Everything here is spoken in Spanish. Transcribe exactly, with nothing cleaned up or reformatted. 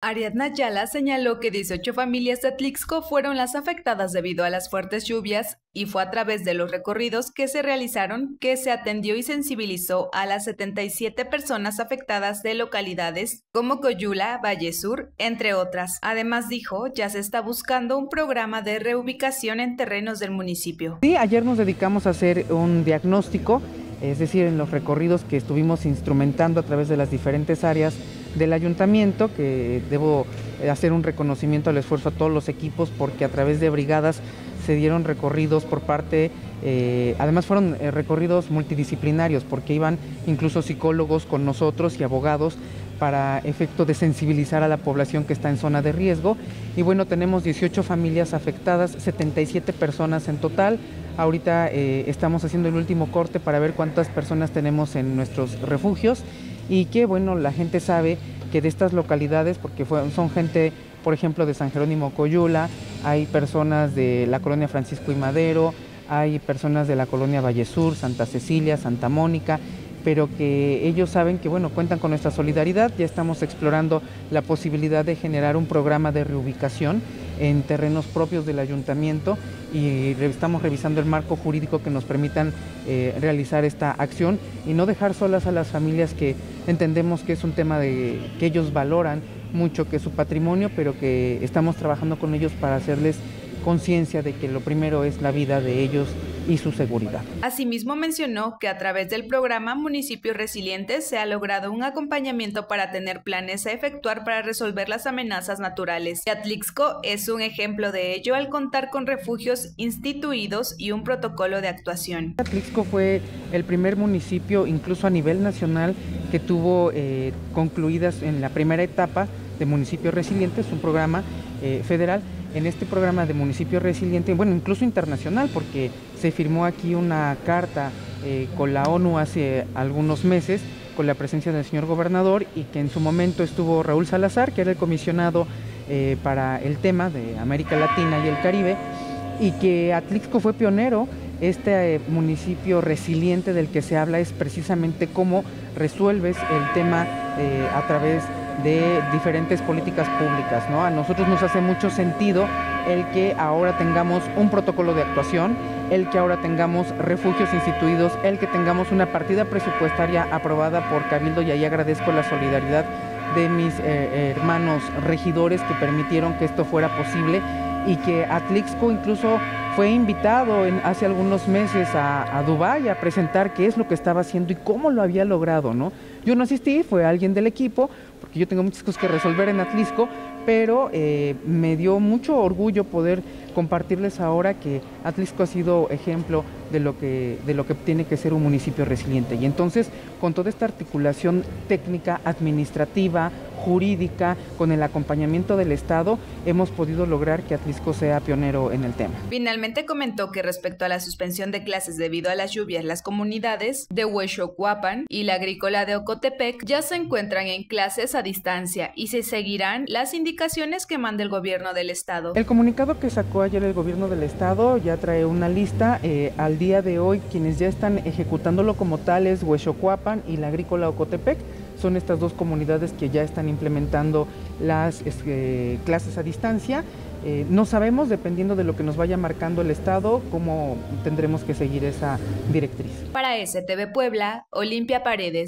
Ariadna Ayala señaló que dieciocho familias de Atlixco fueron las afectadas debido a las fuertes lluvias y fue a través de los recorridos que se realizaron que se atendió y sensibilizó a las setenta y siete personas afectadas de localidades como Coyula, Valle Sur, entre otras. Además dijo, ya se está buscando un programa de reubicación en terrenos del municipio. Sí, ayer nos dedicamos a hacer un diagnóstico, es decir, en los recorridos que estuvimos instrumentando a través de las diferentes áreas del ayuntamiento, que debo hacer un reconocimiento al esfuerzo a todos los equipos porque a través de brigadas se dieron recorridos por parte, eh, además fueron recorridos multidisciplinarios porque iban incluso psicólogos con nosotros y abogados para efecto de sensibilizar a la población que está en zona de riesgo. Y bueno, tenemos dieciocho familias afectadas, setenta y siete personas en total. Ahorita eh, estamos haciendo el último corte para ver cuántas personas tenemos en nuestros refugios y que bueno, la gente sabe que de estas localidades, porque fue, son gente, por ejemplo, de San Jerónimo Coyula, hay personas de la colonia Francisco I. Madero, hay personas de la colonia Valle Sur, Santa Cecilia, Santa Mónica, pero que ellos saben que bueno, cuentan con nuestra solidaridad. Ya estamos explorando la posibilidad de generar un programa de reubicación en terrenos propios del ayuntamiento y estamos revisando el marco jurídico que nos permitan eh, realizar esta acción y no dejar solas a las familias, que entendemos que es un tema de que ellos valoran mucho, que es su patrimonio, pero que estamos trabajando con ellos para hacerles conciencia de que lo primero es la vida de ellos y su seguridad. Asimismo mencionó que a través del programa Municipios Resilientes se ha logrado un acompañamiento para tener planes a efectuar para resolver las amenazas naturales. Y Atlixco es un ejemplo de ello al contar con refugios instituidos y un protocolo de actuación. Atlixco fue el primer municipio, incluso a nivel nacional, que tuvo eh, concluidas en la primera etapa de Municipios Resilientes, un programa eh, federal. En este programa de Municipios Resilientes, bueno, incluso internacional, porque se firmó aquí una carta eh, con la ONU hace algunos meses, con la presencia del señor gobernador, y que en su momento estuvo Raúl Salazar, que era el comisionado eh, para el tema de América Latina y el Caribe, y que Atlixco fue pionero. Este eh, municipio resiliente del que se habla es precisamente cómo resuelves el tema eh, a través de de diferentes políticas públicas, ¿no? A nosotros nos hace mucho sentido el que ahora tengamos un protocolo de actuación, el que ahora tengamos refugios instituidos, el que tengamos una partida presupuestaria aprobada por Cabildo, y ahí agradezco la solidaridad de mis eh, hermanos regidores que permitieron que esto fuera posible, y que Atlixco incluso fue invitado en, hace algunos meses a, a Dubái a presentar qué es lo que estaba haciendo y cómo lo había logrado, ¿no? Yo no asistí, fue alguien del equipo, porque yo tengo muchas cosas que resolver en Atlixco, pero eh, me dio mucho orgullo poder compartirles ahora que Atlixco ha sido ejemplo de lo que, de lo que tiene que ser un municipio resiliente. Y entonces, con toda esta articulación técnica, administrativa, jurídica, con el acompañamiento del Estado, hemos podido lograr que Atlixco sea pionero en el tema. Finalmente comentó que respecto a la suspensión de clases debido a las lluvias, las comunidades de Huexocuapan y la Agrícola de Ocotepec ya se encuentran en clases a distancia y se seguirán las indicaciones que manda el gobierno del Estado. El comunicado que sacó ayer el gobierno del Estado ya trae una lista. Eh, al día de hoy, quienes ya están ejecutándolo como tales, Huexocuapan y la Agrícola de Ocotepec, son estas dos comunidades que ya están implementando las eh, clases a distancia. Eh, no sabemos, dependiendo de lo que nos vaya marcando el Estado, cómo tendremos que seguir esa directriz. Para S T V Puebla, Olimpia Paredes.